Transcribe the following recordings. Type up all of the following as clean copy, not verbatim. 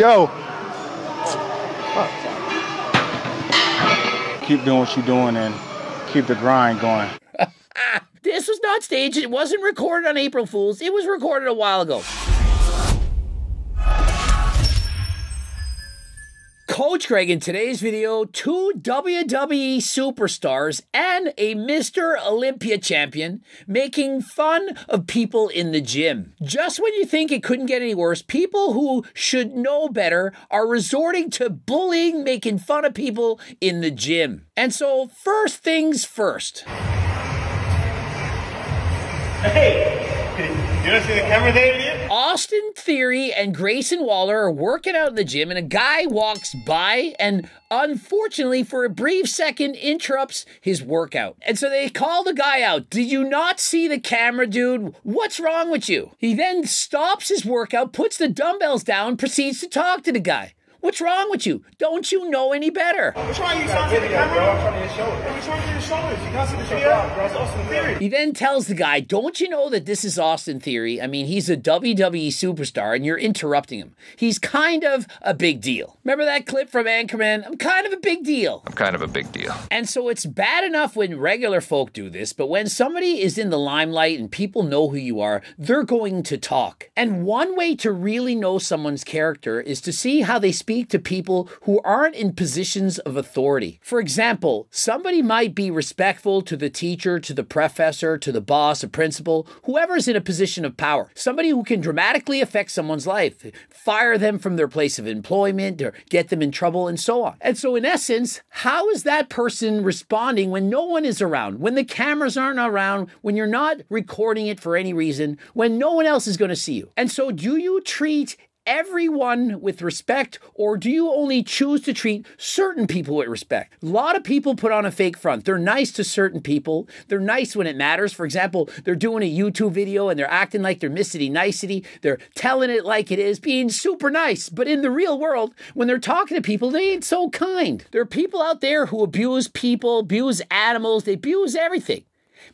Yo. Keep doing what you're doing and keep the grind going. This was not staged. It wasn't recorded on April Fools. It was recorded a while ago. Coach Greg, in today's video, two WWE superstars and a Mr. Olympia champion making fun of people in the gym. Just when you think it couldn't get any worse, people who should know better are resorting to bullying, making fun of people in the gym. And so, first things first. Hey! You don't see the camera there, do you? Austin Theory and Grayson Waller are working out in the gym, and a guy walks by and, unfortunately, for a brief second, interrupts his workout. And so they call the guy out. Did you not see the camera, dude? What's wrong with you? He then stops his workout, puts the dumbbells down, proceeds to talk to the guy. What's wrong with you? Don't you know any better? What's wrong? You talking to the camera? I'm trying to your shoulders. What's wrong with your shoulders? You can't see the video? That's Austin Theory. He then tells the guy, don't you know that this is Austin Theory? I mean, he's a WWE superstar and you're interrupting him. He's kind of a big deal. Remember that clip from Anchorman? I'm kind of a big deal. I'm kind of a big deal. And so it's bad enough when regular folk do this, but when somebody is in the limelight and people know who you are, they're going to talk. And one way to really know someone's character is to see how they speak to people who aren't in positions of authority. For example, somebody might be respectful to the teacher, to the professor, to the boss, a principal, whoever's in a position of power. Somebody who can dramatically affect someone's life, fire them from their place of employment, or get them in trouble, and so on. And so in essence, how is that person responding when no one is around, when the cameras aren't around, when you're not recording it for any reason, when no one else is going to see you? And so do you treat everyone with respect, or do you only choose to treat certain people with respect? A lot of people put on a fake front. They're nice to certain people. They're nice when it matters. For example, they're doing a YouTube video and they're acting like they're Missity Nicety. They're telling it like it is, being super nice. But in the real world, when they're talking to people, they ain't so kind. There are people out there who abuse people, abuse animals, they abuse everything.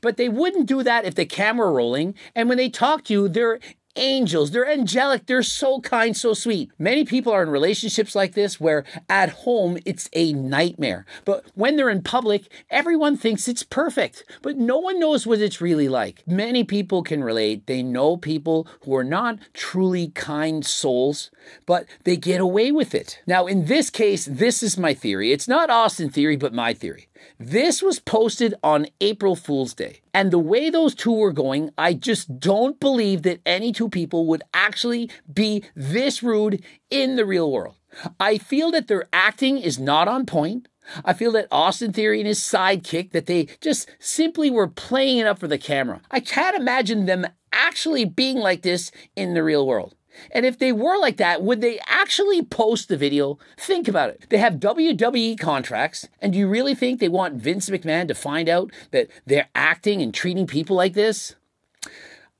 But they wouldn't do that if the camera were rolling. And when they talk to you, they're angels. They're angelic. They're so kind, so sweet. Many people are in relationships like this where at home, it's a nightmare. But when they're in public, everyone thinks it's perfect, but no one knows what it's really like. Many people can relate. They know people who are not truly kind souls, but they get away with it. Now, in this case, this is my theory. It's not Austin Theory, but my theory. This was posted on April Fool's Day. And the way those two were going, I just don't believe that any two people would actually be this rude in the real world. I feel that their acting is not on point. I feel that Austin Theory and his sidekick, that they just simply were playing it up for the camera. I can't imagine them actually being like this in the real world. And if they were like that, would they actually post the video? Think about it. They have WWE contracts, and do you really think they want Vince McMahon to find out that they're acting and treating people like this?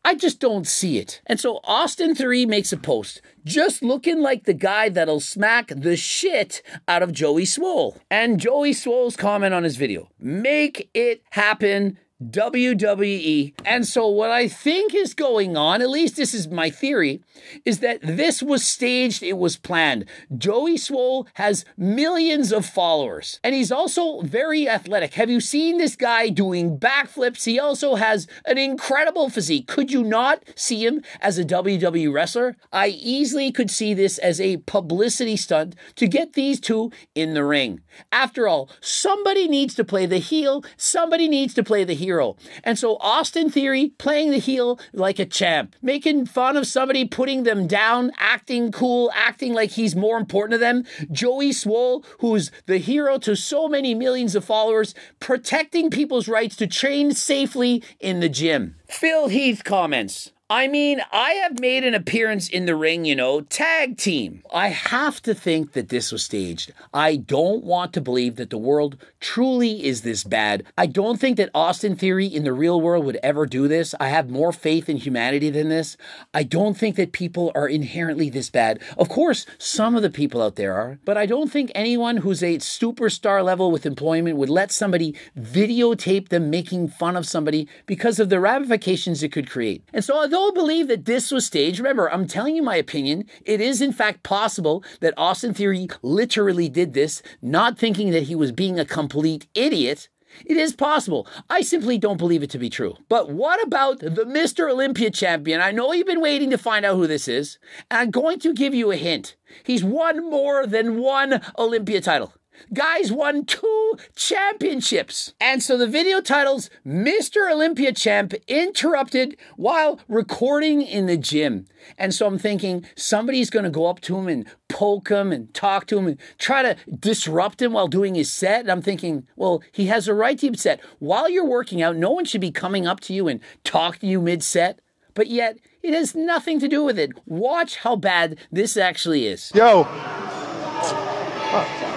I just don't see it. And so Austin Theory makes a post, just looking like the guy that'll smack the shit out of Joey Swole. And Joey Swole's comment on his video, make it happen, WWE. And so what I think is going on, at least this is my theory, is that this was staged, it was planned. Joey Swole has millions of followers, and he's also very athletic. Have you seen this guy doing backflips? He also has an incredible physique. Could you not see him as a WWE wrestler? I easily could see this as a publicity stunt to get these two in the ring. After all, somebody needs to play the heel, somebody needs to play the hero. And so Austin Theory playing the heel like a champ, making fun of somebody, putting them down, acting cool, acting like he's more important to them. Joey Swole, who's the hero to so many millions of followers, protecting people's rights to train safely in the gym. Phil Heath comments, I mean, I have made an appearance in the ring, you know, tag team. I have to think that this was staged. I don't want to believe that the world truly is this bad. I don't think that Austin Theory in the real world would ever do this. I have more faith in humanity than this. I don't think that people are inherently this bad. Of course, some of the people out there are, but I don't think anyone who's a superstar level with employment would let somebody videotape them making fun of somebody because of the ramifications it could create. And so although Although I believe that this was staged, remember, I'm telling you my opinion, it is in fact possible that Austin Theory literally did this, not thinking that he was being a complete idiot. It is possible. I simply don't believe it to be true. But what about the Mr. Olympia champion? I know you've been waiting to find out who this is, and I'm going to give you a hint. He's won more than one Olympia title. Guys won 2 championships. And so the video titles Mr. Olympia Champ interrupted while recording in the gym. And so I'm thinking somebody's going to go up to him and poke him and talk to him and try to disrupt him while doing his set. And I'm thinking, well, he has a right to be upset. While you're working out, no one should be coming up to you and talk to you mid-set. But yet, it has nothing to do with it. Watch how bad this actually is. Yo. Oh.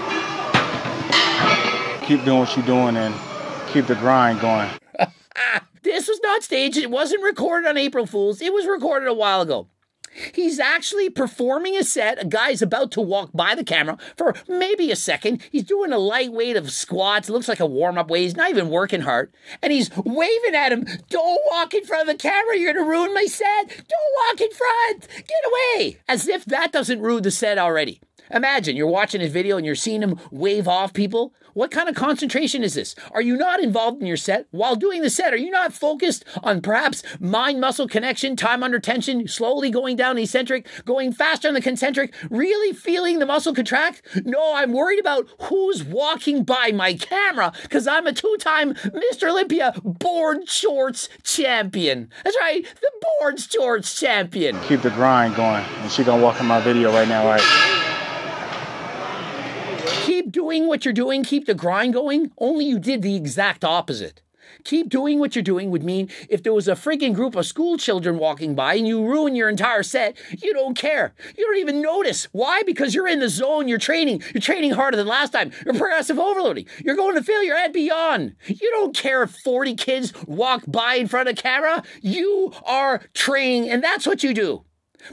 Keep doing what you're doing and keep the grind going. This was not staged. It wasn't recorded on April Fool's. It was recorded a while ago. He's actually performing a set. A guy's about to walk by the camera for maybe a second. He's doing a light weight of squats. It looks like a warm-up weight. He's not even working hard. And he's waving at him. Don't walk in front of the camera. You're going to ruin my set. Don't walk in front. Get away. As if that doesn't ruin the set already. Imagine you're watching his video and you're seeing him wave off people. What kind of concentration is this? Are you not involved in your set? While doing the set, are you not focused on perhaps mind-muscle connection, time under tension, slowly going down eccentric, going faster on the concentric, really feeling the muscle contract? No, I'm worried about who's walking by my camera because I'm a 2-time Mr. Olympia board shorts champion. That's right, the board shorts champion. Keep the grind going. And she's going to walk in my video right now, right? Keep doing what you're doing, keep the grind going, only you did the exact opposite. Keep doing what you're doing would mean if there was a freaking group of school children walking by and you ruin your entire set, you don't care. You don't even notice. Why? Because you're in the zone, you're training harder than last time. You're progressive overloading. You're going to failure and beyond. You don't care if 40 kids walk by in front of camera. You are training and that's what you do.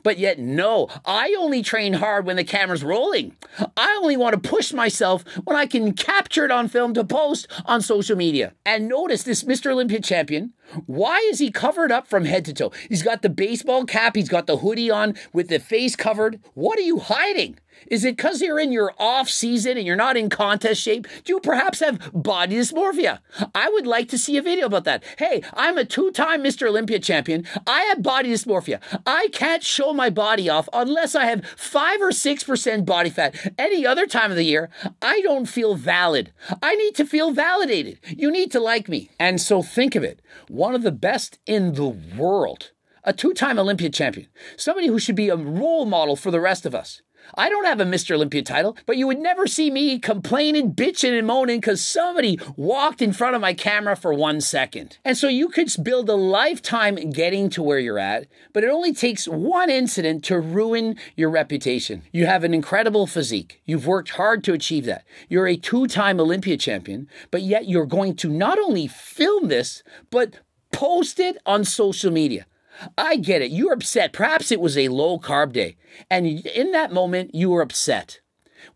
But yet, no, I only train hard when the camera's rolling. I only want to push myself when I can capture it on film to post on social media. And notice this Mr. Olympia champion, why is he covered up from head to toe? He's got the baseball cap, he's got the hoodie on with the face covered. What are you hiding? Is it because you're in your off season and you're not in contest shape? Do you perhaps have body dysmorphia? I would like to see a video about that. Hey, I'm a 2-time Mr. Olympia champion. I have body dysmorphia. I can't show my body off unless I have 5 or 6% body fat. Any other time of the year, I don't feel valid. I need to feel validated. You need to like me. And so think of it. One of the best in the world. A 2-time Olympia champion. Somebody who should be a role model for the rest of us. I don't have a Mr. Olympia title, but you would never see me complaining, bitching, and moaning because somebody walked in front of my camera for 1 second. And so you could build a lifetime getting to where you're at, but it only takes 1 incident to ruin your reputation. You have an incredible physique. You've worked hard to achieve that. You're a 2-time Olympia champion, but yet you're going to not only film this, but post it on social media. I get it. You're upset. Perhaps it was a low-carb day. And in that moment, you were upset.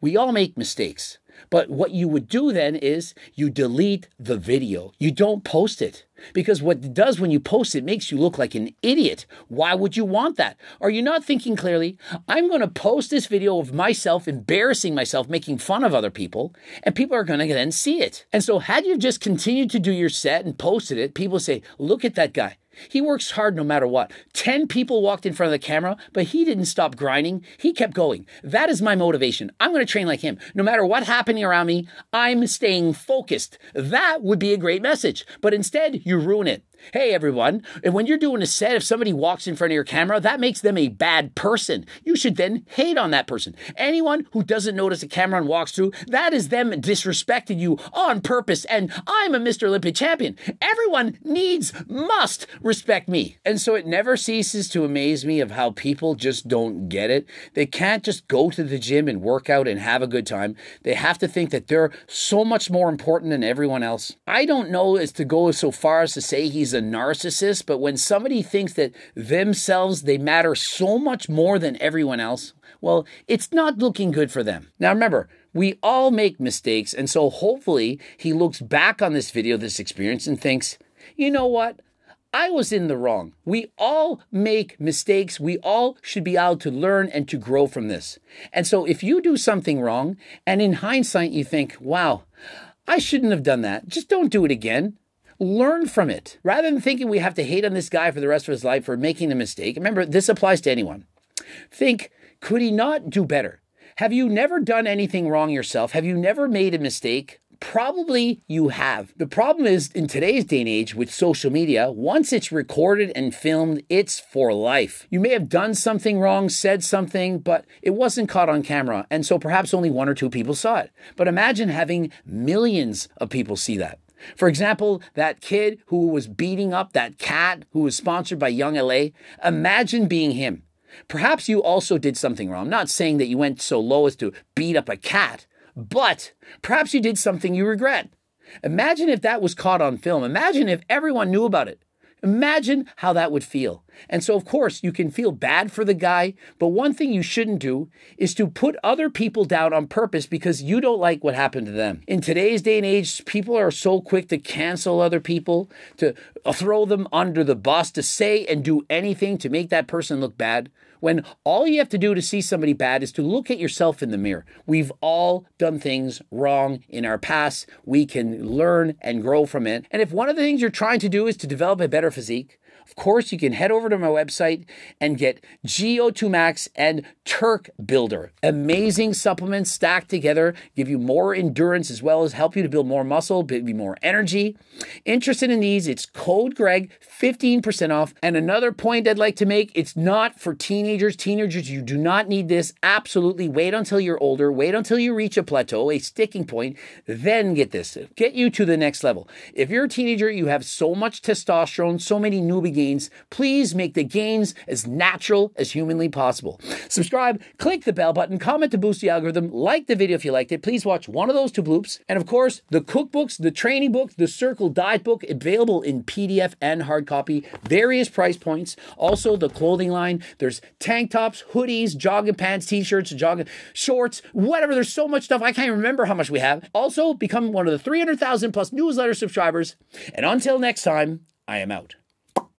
We all make mistakes. But what you would do then is you delete the video. You don't post it. Because what it does when you post it makes you look like an idiot. Why would you want that? Are you not thinking clearly? I'm going to post this video of myself embarrassing myself, making fun of other people, and people are going to then see it. And so had you just continued to do your set and posted it, people say, look at that guy. He works hard no matter what. 10 people walked in front of the camera, but he didn't stop grinding. He kept going. That is my motivation. I'm going to train like him. No matter what happening around me, I'm staying focused. That would be a great message. But instead, you ruin it. Hey everyone, and when you're doing a set, if somebody walks in front of your camera, that makes them a bad person. You should then hate on that person. Anyone who doesn't notice a camera and walks through, that is them disrespecting you on purpose. And I'm a Mr. Olympia champion. Everyone needs, must respect me. And so it never ceases to amaze me of how people just don't get it. They can't just go to the gym and work out and have a good time. They have to think that they're so much more important than everyone else. I don't know as to go so far as to say he's a narcissist, but when somebody thinks that themselves, they matter so much more than everyone else, well, it's not looking good for them. Now remember, we all make mistakes, and so hopefully he looks back on this video, this experience, and thinks, you know what? I was in the wrong. We all make mistakes. We all should be out to learn and to grow from this. And so if you do something wrong, and in hindsight you think, wow, I shouldn't have done that, just don't do it again. Learn from it. Rather than thinking we have to hate on this guy for the rest of his life for making a mistake, remember, this applies to anyone. Think, could he not do better? Have you never done anything wrong yourself? Have you never made a mistake? Probably you have. The problem is, in today's day and age with social media, once it's recorded and filmed, it's for life. You may have done something wrong, said something, but it wasn't caught on camera, and so perhaps only one or two people saw it. But imagine having millions of people see that. For example, that kid who was beating up that cat who was sponsored by Young LA, imagine being him. Perhaps you also did something wrong. I'm not saying that you went so low as to beat up a cat, but perhaps you did something you regret. Imagine if that was caught on film. Imagine if everyone knew about it. Imagine how that would feel. And so, of course, you can feel bad for the guy, but one thing you shouldn't do is to put other people down on purpose because you don't like what happened to them. In today's day and age, people are so quick to cancel other people, to throw them under the bus, to say and do anything to make that person look bad, when all you have to do to see somebody bad is to look at yourself in the mirror. We've all done things wrong in our past. We can learn and grow from it. And if one of the things you're trying to do is to develop a better physique, of course, you can head over to my website and get GO2 Max and Turk Builder. Amazing supplements stacked together, give you more endurance as well as help you to build more muscle, give you more energy. Interested in these, it's code Greg, 15% off. And another point I'd like to make, it's not for teenagers. Teenagers, you do not need this. Absolutely wait until you're older, wait until you reach a plateau, a sticking point, then get this. Get you to the next level. If you're a teenager, you have so much testosterone, so many newbie gains, please make the gains as natural as humanly possible. Subscribe, click the bell button, comment to boost the algorithm, like the video if you liked it. Please watch one of those two bloops. And of course, the cookbooks, the training book, the Circle Diet book, available in PDF and hard copy, various price points. Also, the clothing line, there's tank tops, hoodies, jogging pants, t-shirts, jogging shorts, whatever. There's so much stuff. I can't remember how much we have. Also, become one of the 300,000+ newsletter subscribers. And until next time, I am out.